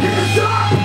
You die!